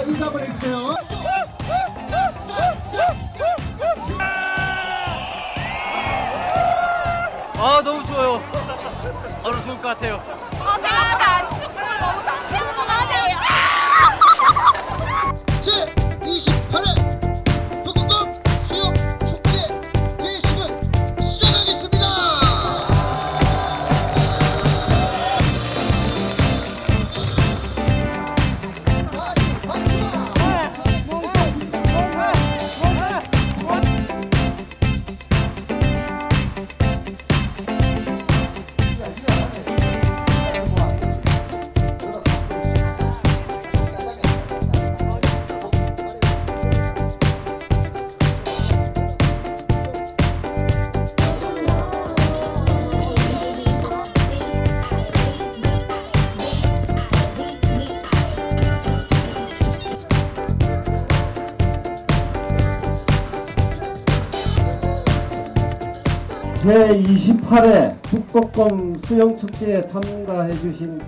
자, 인사 한번 해주세요. 아, 너무 추워요. 바로 추울 것 같아요. 제가 안 춥고 너무 낭패도 나네요. 제28회 북극곰 수영축제 회식을 시작하겠습니다. 제28회 북극곰 수영축제에 참가해주신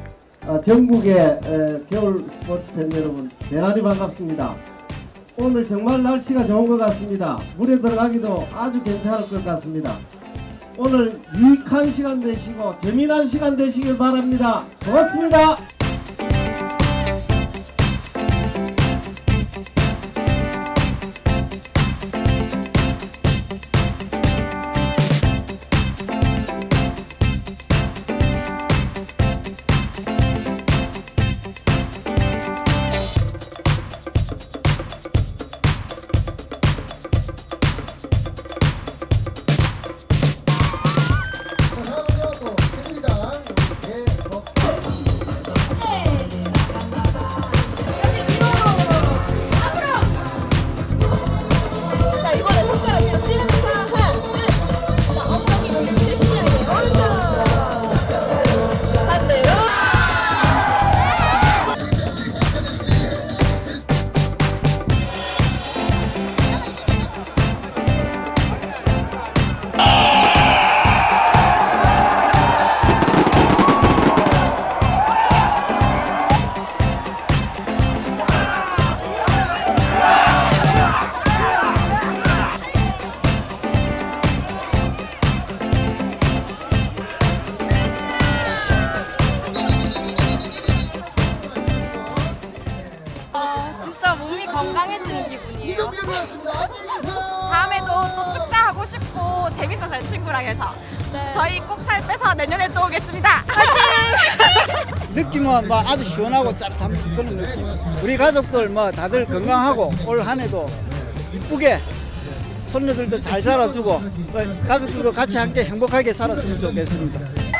전국의 겨울 스포츠팬 여러분, 대단히 반갑습니다. 오늘 정말 날씨가 좋은 것 같습니다. 물에 들어가기도 아주 괜찮을 것 같습니다. 오늘 유익한 시간 되시고 재미난 시간 되시길 바랍니다. 고맙습니다. 건강해지는 기분이에요. 다음에도 또 축제하고 싶고 재밌어서 친구랑 해서 저희 꼭 살 빼서 내년에 또 오겠습니다. 느낌은 막 아주 시원하고 짜릿한 그런 느낌. 우리 가족들 뭐 다들 건강하고 올 한 해도 이쁘게 손녀들도 잘 살아주고 가족들도 같이 함께 행복하게 살았으면 좋겠습니다.